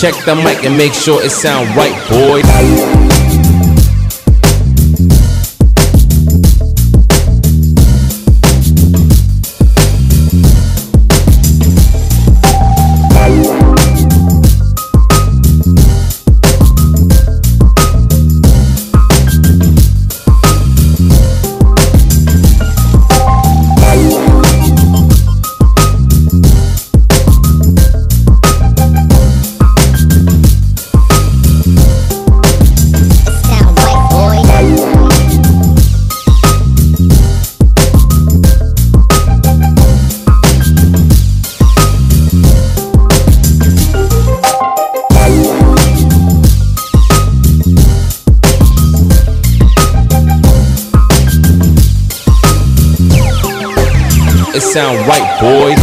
Check the mic and make sure it sound right, boy. It sound right, boys.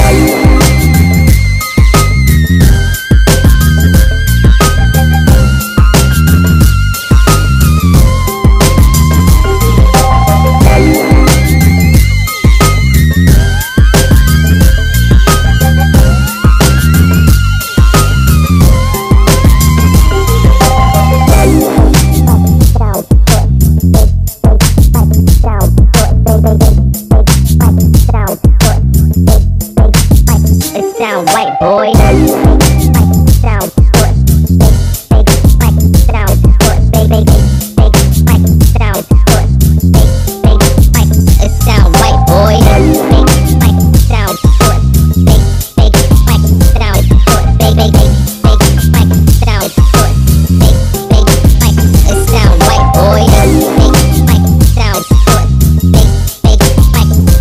Sound right, boy. Sound good. Big, big, sound good. Big, big, sound good. Big, big, it sound right, boy. Big, big, sound good. Big, big, sound good. Big, big, sound good. Big, big, it sound right, boy. Big, big, sound good. Big, big,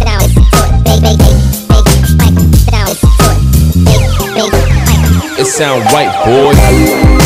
sound good. Big, big, sound good. It sound right, boy.